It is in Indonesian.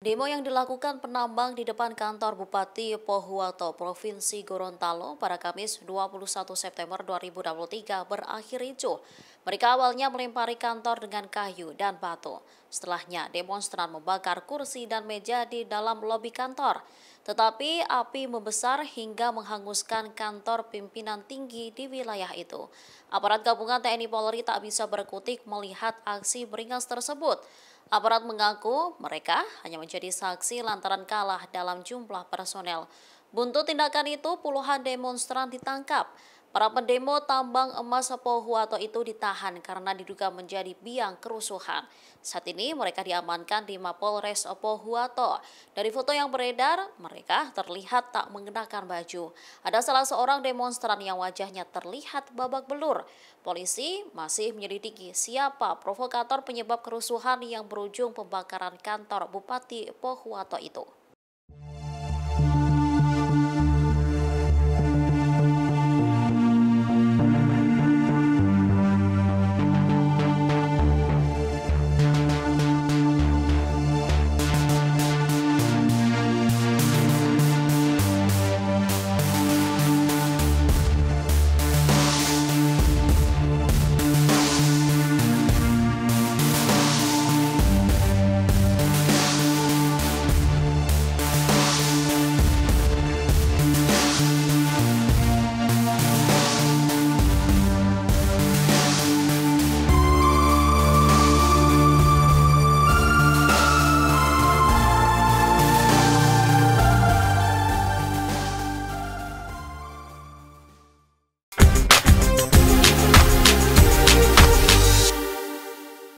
Demo yang dilakukan penambang di depan kantor Bupati Pohuwato, Provinsi Gorontalo pada Kamis 21 September 2023 berakhir ricuh. Mereka awalnya melempari kantor dengan kayu dan batu. Setelahnya, demonstran membakar kursi dan meja di dalam lobi kantor. Tetapi api membesar hingga menghanguskan kantor pimpinan tinggi di wilayah itu. Aparat gabungan TNI Polri tak bisa berkutik melihat aksi beringas tersebut. Aparat mengaku mereka hanya menjadi saksi lantaran kalah dalam jumlah personel. Buntut tindakan itu puluhan demonstran ditangkap. Para pendemo tambang emas Pohuwato itu ditahan karena diduga menjadi biang kerusuhan. Saat ini mereka diamankan di Mapolres Pohuwato. Dari foto yang beredar, mereka terlihat tak mengenakan baju. Ada salah seorang demonstran yang wajahnya terlihat babak belur. Polisi masih menyelidiki siapa provokator penyebab kerusuhan yang berujung pembakaran kantor Bupati Pohuwato itu.